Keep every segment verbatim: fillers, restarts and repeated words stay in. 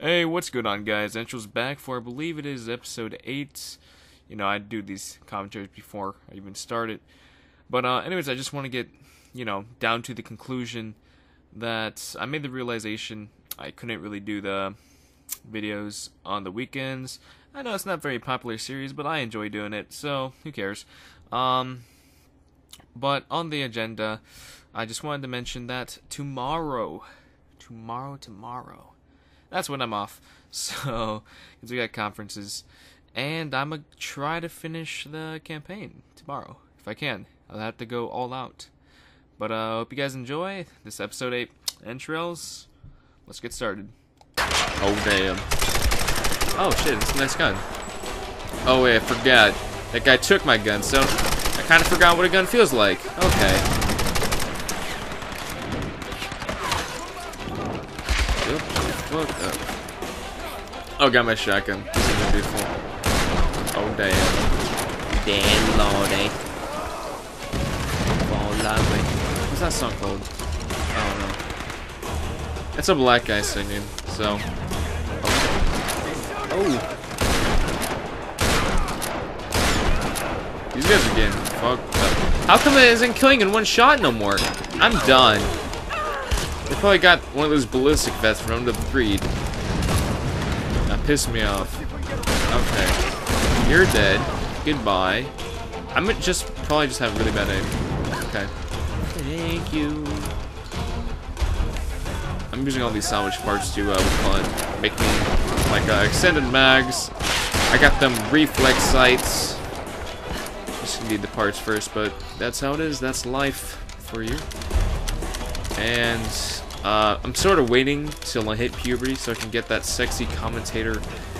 Hey, what's good on, guys? Entro's back for, I believe it is, episode eight. You know, I do these commentaries before I even started. But uh, anyways, I just want to get, you know, down to the conclusion that I made the realization I couldn't really do the videos on the weekends. I know it's not a very popular series, but I enjoy doing it, so who cares? Um, but on the agenda, I just wanted to mention that tomorrow, tomorrow, tomorrow, that's when I'm off, so, because we got conferences, and I'm going to try to finish the campaign tomorrow, if I can. I'll have to go all out, but I uh, hope you guys enjoy this episode eight entrails. Let's get started. Oh, damn. Oh, shit, it's a nice gun. Oh, wait, I forgot. That guy took my gun, so I kind of forgot what a gun feels like. Okay. Oh, got my shotgun. This is gonna be fun. Oh, damn. Damn, lordy. Fall that way. What's that song called? I don't know. It's a black guy singing, so. Oh. Oh. These guys are getting fucked up. How come it isn't killing in one shot no more? I'm done. They probably got one of those ballistic vests from the breed. Piss me off. Okay. You're dead. Goodbye. I'm gonna just probably just have really bad aim. Okay. Thank you. I'm using all these salvage parts to uh, make me like uh, extended mags. I got them reflex sights. Just need the parts first, but that's how it is. That's life for you. And Uh, I'm sort of waiting till I hit puberty so I can get that sexy commentator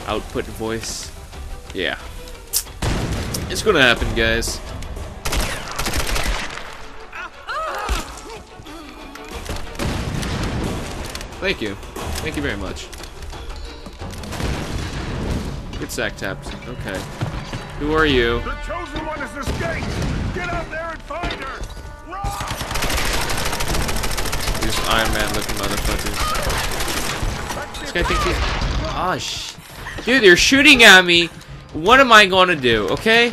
output voice. Yeah. It's gonna happen, guys. Thank you. Thank you very much. Good sack tapped. Okay. Who are you? The chosen one has escaped! Get out there and find her! Run! Iron Man looking motherfuckers. This guy thinks he's. Oh, sh. Dude, they're shooting at me. What am I gonna do, okay?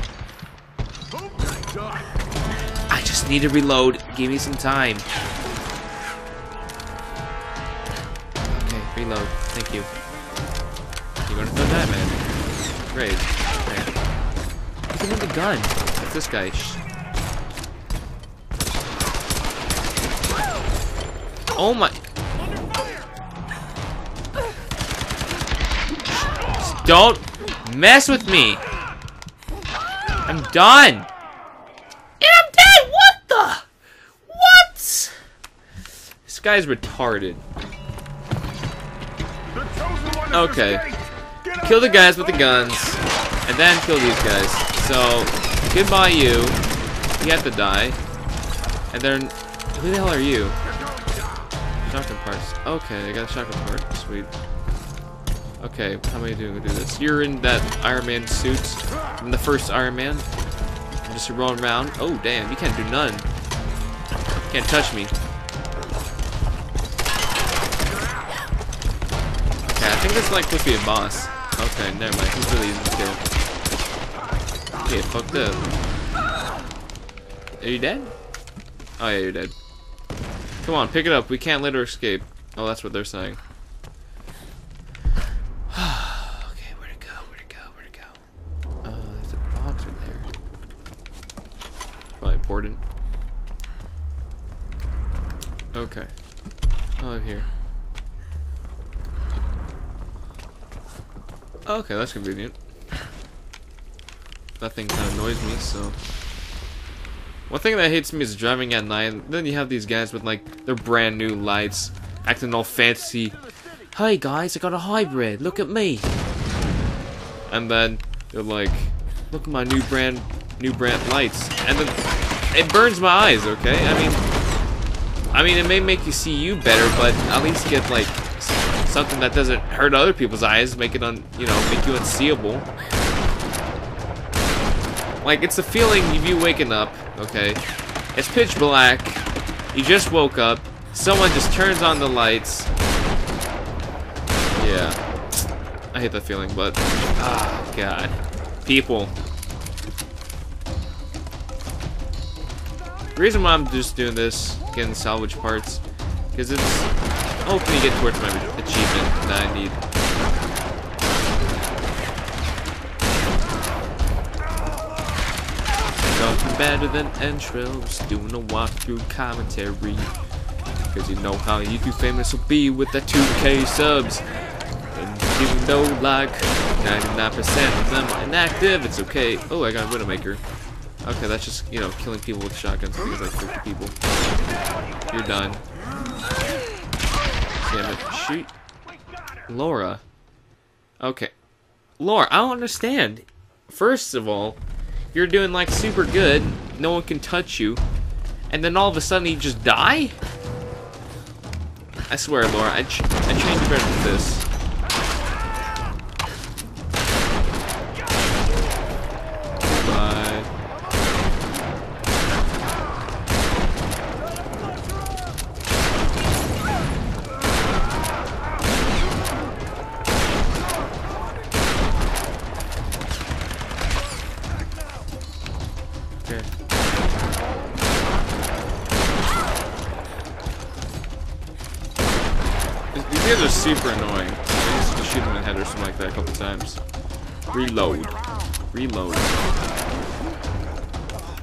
I just need to reload. Give me some time. Okay, reload. Thank you. You're gonna throw that, man. Great. Great. Look at him with the gun. That's this guy. Shh. Oh my. Just don't mess with me. I'm done. And I'm dead. What the? What? This guy's retarded. Okay. Kill the guys with the guns. And then kill these guys. So, goodbye, you. You have to die. And then. Who the hell are you? Shotgun parts. Okay, I got a shotgun part. Sweet. Okay, how am I doing to do this? You're in that Iron Man suit from the first Iron Man. I'm just rolling around. Oh, damn, you can't do none. You can't touch me. Okay, I think that's like supposed to be a boss. Okay, never mind. He's really easy to kill. Okay, fucked up. Are you dead? Oh, yeah, you're dead. Come on, pick it up. We can't let her escape. Oh, that's what they're saying. Okay, where'd it go? Where'd it go? Where'd it go? Uh, there's a box in there. Probably important. Okay. Oh, I'm here. Okay, that's convenient. That thing kind of annoys me, so. One thing that hates me is driving at night. Then you have these guys with like their brand new lights, acting all fancy. Hey guys, I got a hybrid. Look at me. And then they're like, look at my new brand, new brand lights. And then it burns my eyes. Okay, I mean, I mean it may make you see you better, but at least get like something that doesn't hurt other people's eyes, make it un, you know, make you unseeable. Like, it's the feeling of you waking up, okay? It's pitch black. You just woke up. Someone just turns on the lights. Yeah. I hate that feeling, but ah, God, people. The reason why I'm just doing this, getting salvage parts, because it's helping me get towards my achievement that I need. Nothing better than entrails, doing a walkthrough commentary. Because you know how YouTube famous will be with the two K subs. And you know, like, ninety-nine percent of them are inactive, it's okay. Oh, I got a Widowmaker. Okay, that's just, you know, killing people with shotguns. Because like fifty people. You're done. Damn it. Shoot. Laura. Okay. Laura, I don't understand. First of all, you're doing, like, super good. No one can touch you. And then all of a sudden you just die? I swear, Laura, I, ch I trained you better than this. These are super annoying. I used to shoot them in head or something like that a couple times. Reload. Reload.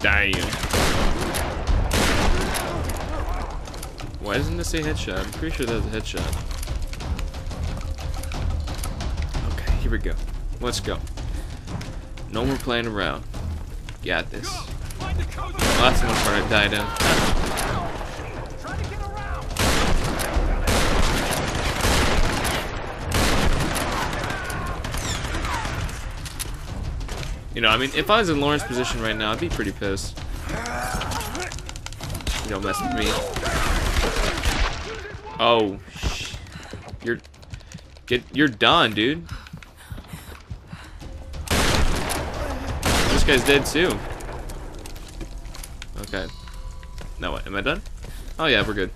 Damn. Why doesn't this say headshot? I'm pretty sure that's a headshot. Okay, here we go. Let's go. No more playing around. Got this. Well, that's the one part I died in. You know, I mean, if I was in Lauren's position right now, I'd be pretty pissed. You don't mess with me. Oh, sh you're get you're done, dude. This guy's dead too. Okay. Now what? Am I done? Oh yeah, we're good.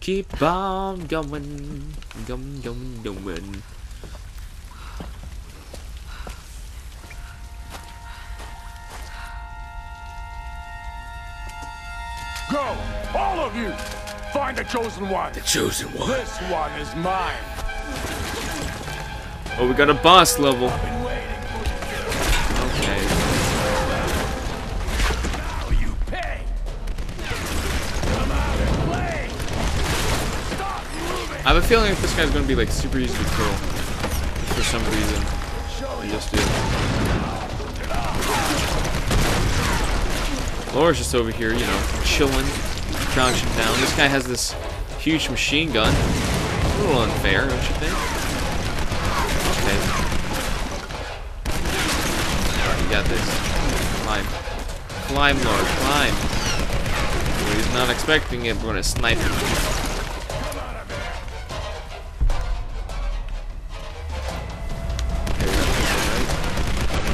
Keep on going, going, going, going. Go, all of you! Find the chosen one! The chosen one! This one is mine! Oh, we got a boss level. Okay. Now you pay! Come out and play! Stop moving! I have a feeling if this guy's gonna be like super easy to kill for some reason. I just do. Laura's just over here, you know, chilling, crouching down. This guy has this huge machine gun. A little unfair, don't you think? Okay. Alright, you got this. Climb. Climb, Laura, climb. Well, he's not expecting it, we're gonna snipe him. Okay,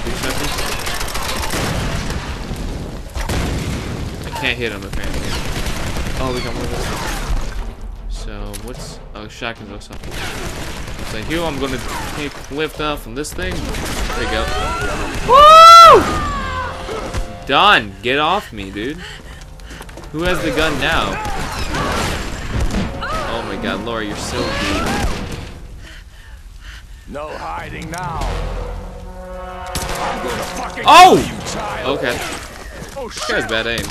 we got this, alright? Two seconds. Can't hit him apparently. Oh, we got more of this. So what's oh shotgun or something? So here I'm gonna take lift off from this thing. There you go. Woo! Done. Get off me, dude. Who has the gun now? Oh my God, Laura, you're so deep. No hiding now. I'm gonna fucking oh. Okay. Oh, shit. This guy's bad aim.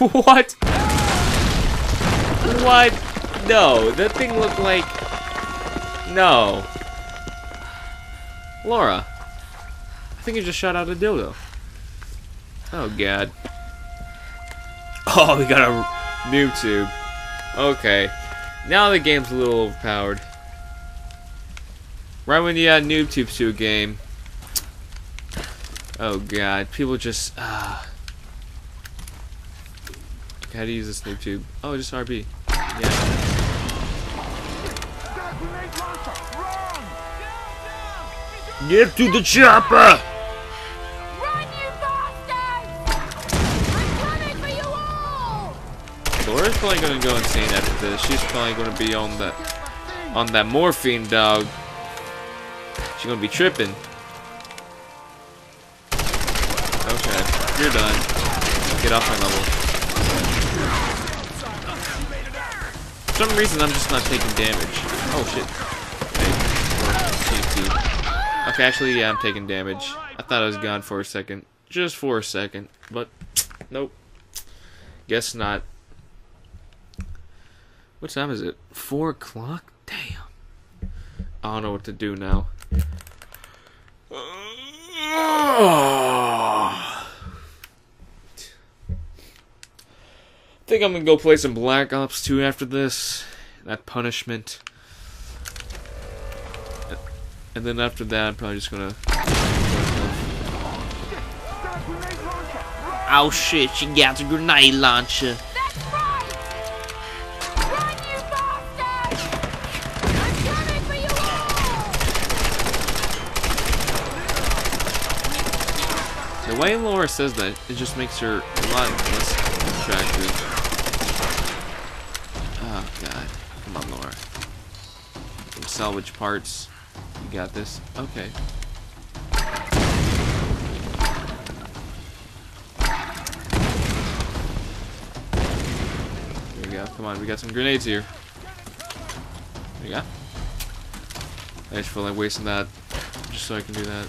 What? What? No, that thing looked like... No. Laura. I think you just shot out a dildo. Oh, God. Oh, we got a noob tube. Okay. Now the game's a little overpowered. Right when you add noob tubes to a game. Oh, God. People just... Uh... How do you use this noob tube? Oh, just R B. Yeah. Get to the chopper! Run, you bastards! I'm coming for you all! Laura's probably gonna go insane after this. She's probably gonna be on that on that morphine, dog. She's gonna be tripping. Okay, you're done. Get off my level. For some reason, I'm just not taking damage. Oh shit. T N T. Okay, actually, yeah, I'm taking damage. I thought I was gone for a second, just for a second, but nope. Guess not. What time is it? Four o'clock? Damn. I don't know what to do now. I think I'm gonna go play some Black Ops two after this. That punishment. And then after that, I'm probably just gonna. Oh shit, she got a grenade launcher. The way Laura says that, it just makes her a lot less attractive. Oh god. Come on, Laura. Some salvage parts. You got this. Okay. There we go. Come on, we got some grenades here. There you go. I just feel like wasting that just so I can do that.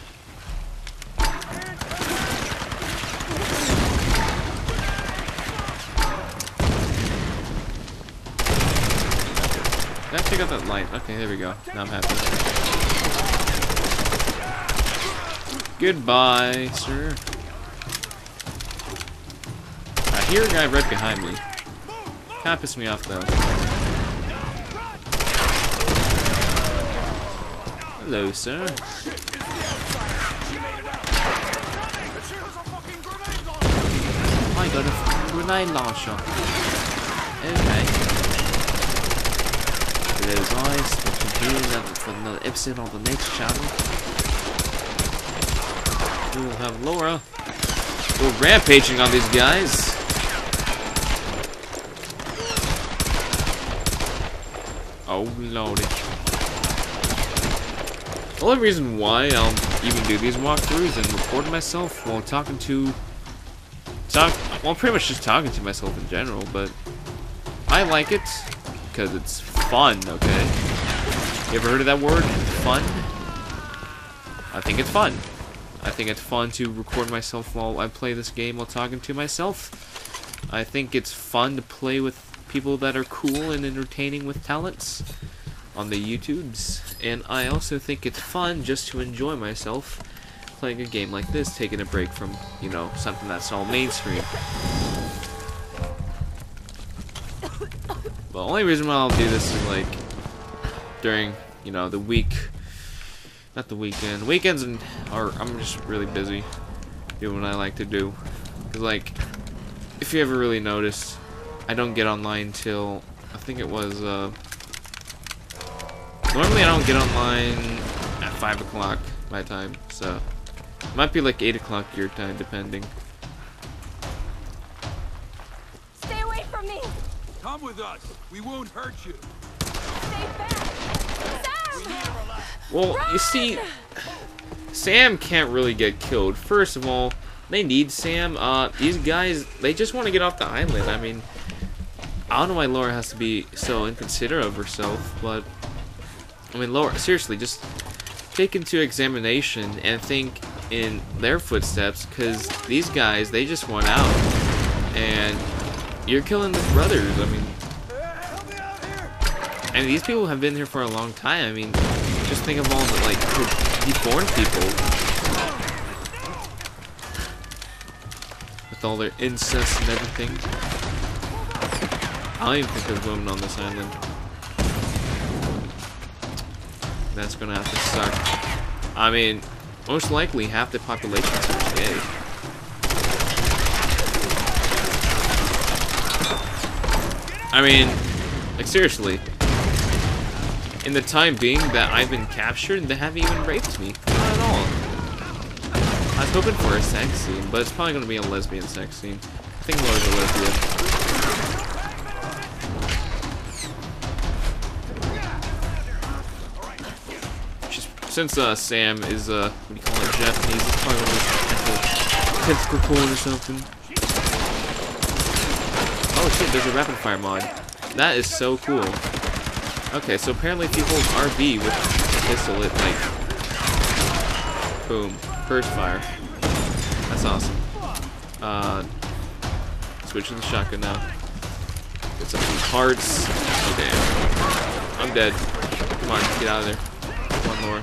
Did I take out that light? Okay, there we go. Now I'm happy. Goodbye, sir. I hear a guy right behind me. Kinda pissed me off though. Hello, sir. Oh my god, a grenade launcher. Okay. Hello guys, we'll continue for another episode on the next channel. We will have Laura. We're rampaging on these guys. Oh lordy. The only reason why I'll even do these walkthroughs and record myself while talking to... Talk, well, pretty much just talking to myself in general, but... I like it, because it's fun, okay? You ever heard of that word? Fun? I think it's fun. I think it's fun to record myself while I play this game while talking to myself. I think it's fun to play with people that are cool and entertaining with talents on the YouTubes. And I also think it's fun just to enjoy myself playing a game like this, taking a break from, you know, something that's all mainstream. The only reason why I'll do this is like during, you know, the week, not the weekend. Weekends and are I'm just really busy doing what I like to do. Cause like, if you ever really notice, I don't get online till I think it was. Uh, normally I don't get online at five o'clock my time, so it might be like eight o'clock your time, depending. Come with us. We won't hurt you. Stay back. Well, Run! You see, Sam can't really get killed. First of all, they need Sam. Uh, these guys, they just want to get off the island. I mean, I don't know why Laura has to be so inconsiderate of herself, but I mean, Laura, seriously, just take into examination and think in their footsteps, because these guys, they just want out. And you're killing the brothers, I mean... And these people have been here for a long time, I mean... Just think of all the, like, deformed people. With all their incest and everything. I don't even think there's women on this island. That's gonna have to suck. I mean, most likely half the population is gay. I mean, like seriously, in the time being that I've been captured, they haven't even raped me, not at all. I was hoping for a sex scene, but it's probably going to be a lesbian sex scene. I think Laura's a lesbian. since uh, Sam is uh, what do you call it, Japanese, it's probably one of those tentacle corn or something. Oh shit, there's a rapid fire mod. That is so cool. Okay, so apparently if you hold R B with a pistol, it like, boom, burst fire. That's awesome. Uh, switching the shotgun now. Get some hearts. Okay, I'm dead. Come on, get out of there. Come on, Laura.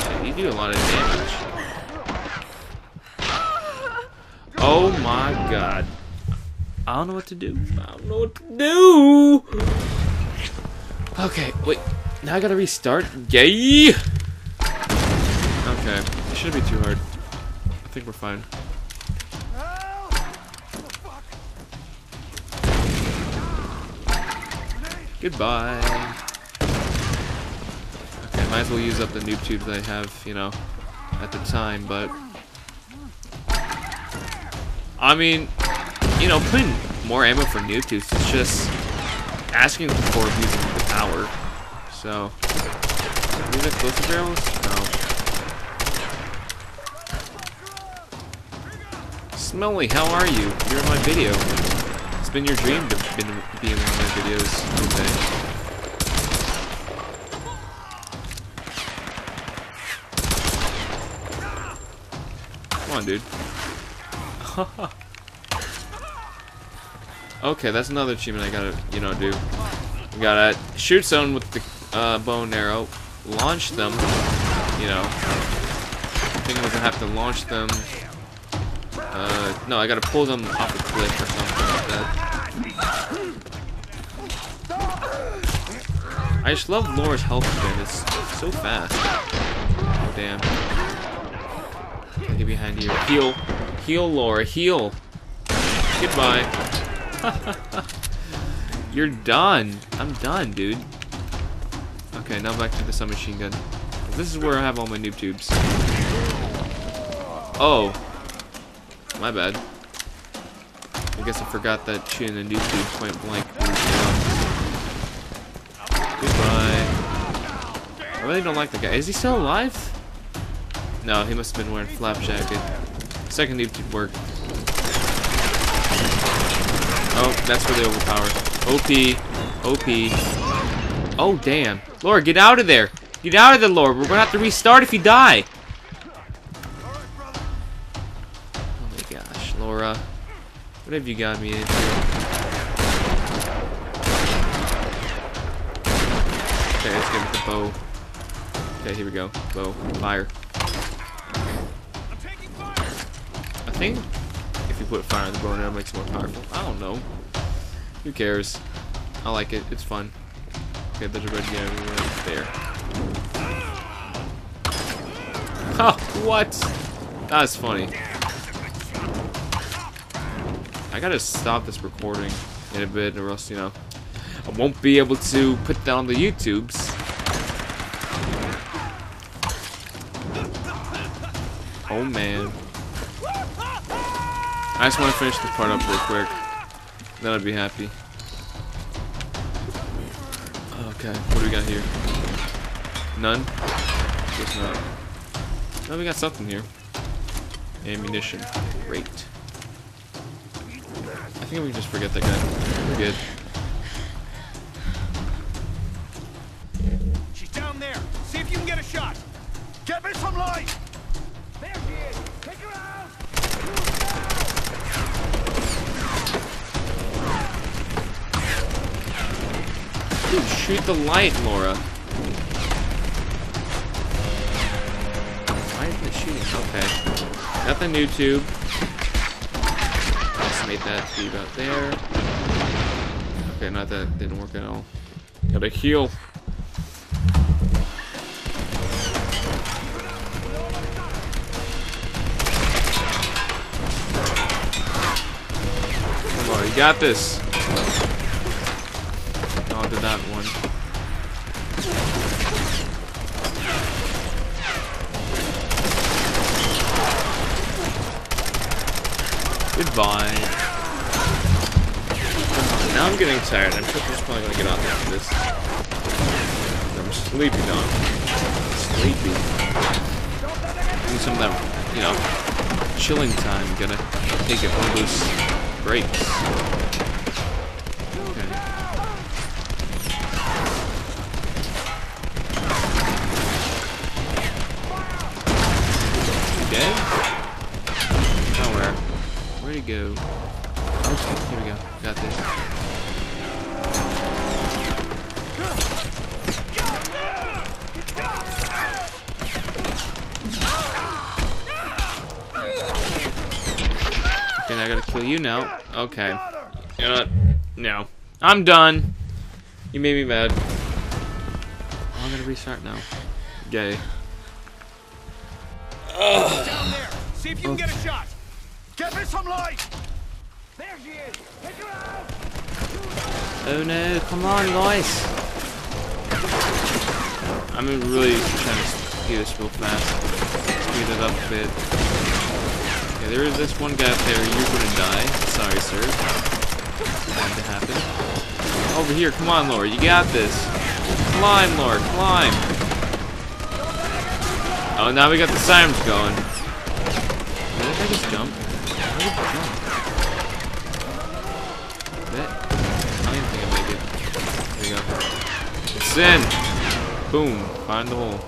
Yeah, you do a lot of damage. Oh my god. I don't know what to do. I don't know what to do. Okay, wait. Now I gotta restart? Yay! Okay. It shouldn't be too hard. I think we're fine. Goodbye. Okay, might as well use up the noob tubes I have, you know, at the time, but... I mean, you know, putting more ammo for noob tubes is just asking for abusing the power. So, is that close to barrels? No. Smelly, how are you? You're in my video. It's been your dream to be in one of my videos today. Come on, dude. Okay, that's another achievement I gotta, you know, do. You gotta shoot someone with the uh, bow and arrow, launch them, you know. I think I was gonna have to launch them. Uh, no, I gotta pull them off a cliff or something like that. I just love Laura's health again. It's so fast. Oh, damn. Can I get behind you? Heal. Heal, Laura, heal. Goodbye. You're done. I'm done, dude. Okay, now back to the submachine gun. This is where I have all my noob tubes. Oh. My bad. I guess I forgot that shooting the noob tube point blank. Goodbye. I really don't like the guy. Is he still alive? No, he must have been wearing flap jacket. Second noob tube work. Oh, that's really overpowered. O P. O P. Oh, damn. Laura, get out of there. Get out of there, Laura. We're going to have to restart if you die. Oh, my gosh, Laura. What have you got me into? Okay, let's get the bow. Okay, here we go. Bow. Fire. I think if you put fire in the bow and arrow, it makes it more powerful. I don't know. Who cares? I like it. It's fun. Okay, there's a red guy right there. Ha! Oh, what? That's funny. I gotta stop this recording in a bit, or else, you know, I won't be able to put that on the YouTubes. Oh, man. I just want to finish this part up real quick. Then I'd be happy. Okay, what do we got here? None? Guess not. No, we got something here. Ammunition. Great. I think we can just forget that guy. We're good. She's down there. See if you can get a shot. Get me some light. There she is. Take her out. Dude, shoot the light, Laura. Why isn't it shooting? Okay. Got the noob tube. I'll estimate that to be about there. Okay, not that didn't work at all. Gotta heal. Come on, you got this. To that one. Goodbye. Now I'm getting tired. I'm just probably gonna get off after this. I'm sleepy, dog. Sleepy. Need some of that, you know, chilling time. Gonna take it one of those breaks. Okay. Dead? Now where? Where'd he go? Okay, here we go. Got this. I gotta kill you now. Okay. You know what? No. I'm done. You made me mad. Oh, I'm gonna restart now. Yay. Ugh. Down there. See if you oh. can get a shot. Get me some light. There she is. Hit her out. Oh no! Come on, guys. I'm really trying to do this real fast. Speed it up a bit. There is this one guy up there, you're gonna die. Sorry, sir. Had to happen. Over here, come on, Laura, you got this. Climb, Laura, climb. Oh, now we got the sirens going. Did I just jump? How did I jump? That, I didn't think I made it. There we go. It's in. Boom. Find the hole.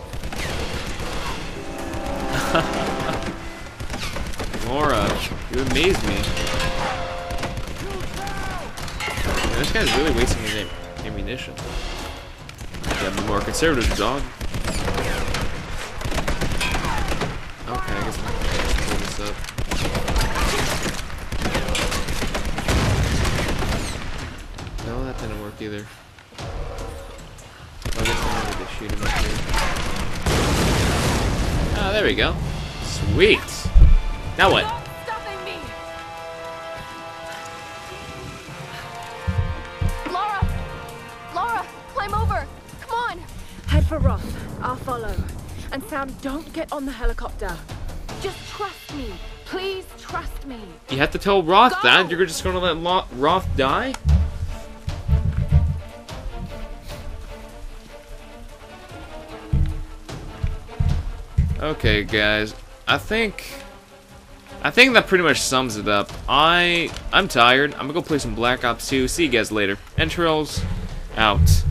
Laura, you amaze me. Man, this guy's really wasting his ammunition. Gotta be more conservative, dog. Okay, I guess I'm gonna pull this up. No, that didn't work either. I guess I needed to shoot him up here. Ah, there we go. Sweet! Now what? Stopping me. Laura! Laura! Climb over! Come on! Head for Roth. I'll follow. And Sam, don't get on the helicopter. Just trust me. Please trust me. You have to tell Roth Go. that? You're just gonna let Roth die? Okay, guys. I think... I think that pretty much sums it up. I, I'm tired. I'm gonna go play some Black Ops two. See you guys later. Entrails out.